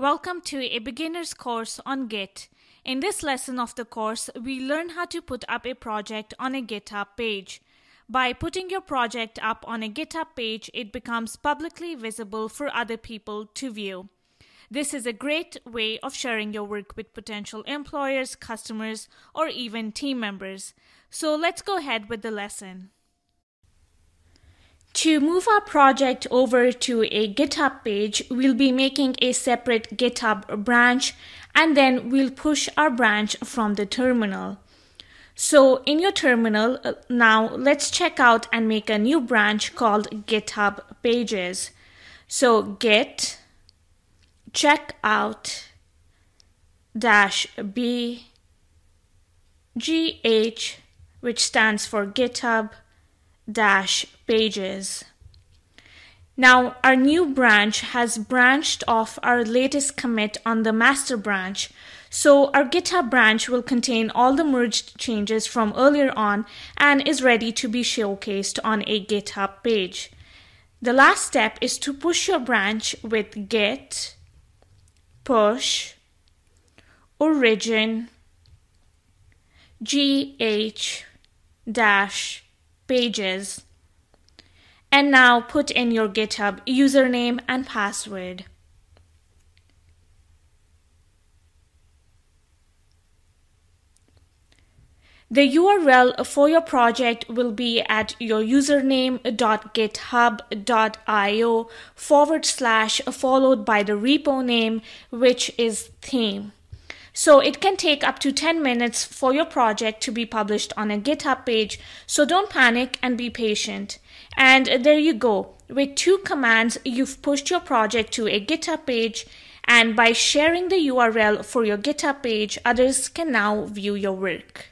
Welcome to a beginner's course on Git. In this lesson of the course, we learn how to put up a project on a GitHub page. By putting your project up on a GitHub page, it becomes publicly visible for other people to view. This is a great way of sharing your work with potential employers, customers, or even team members. So let's go ahead with the lesson. To move our project over to a GitHub page, we'll be making a separate GitHub branch, and then we'll push our branch from the terminal. So in your terminal, now let's check out and make a new branch called GitHub Pages. So git checkout -b gh, which stands for GitHub Pages. Now our new branch has branched off our latest commit on the master branch. So our GitHub branch will contain all the merged changes from earlier on and is ready to be showcased on a GitHub page. The last step is to push your branch with git push origin gh-pages, and now put in your GitHub username and password. The URL for your project will be at your username.github.io/ followed by the repo name, which is theme. So it can take up to 10 minutes for your project to be published on a GitHub page, so don't panic and be patient. And there you go. With two commands, you've pushed your project to a GitHub page, and by sharing the URL for your GitHub page, others can now view your work.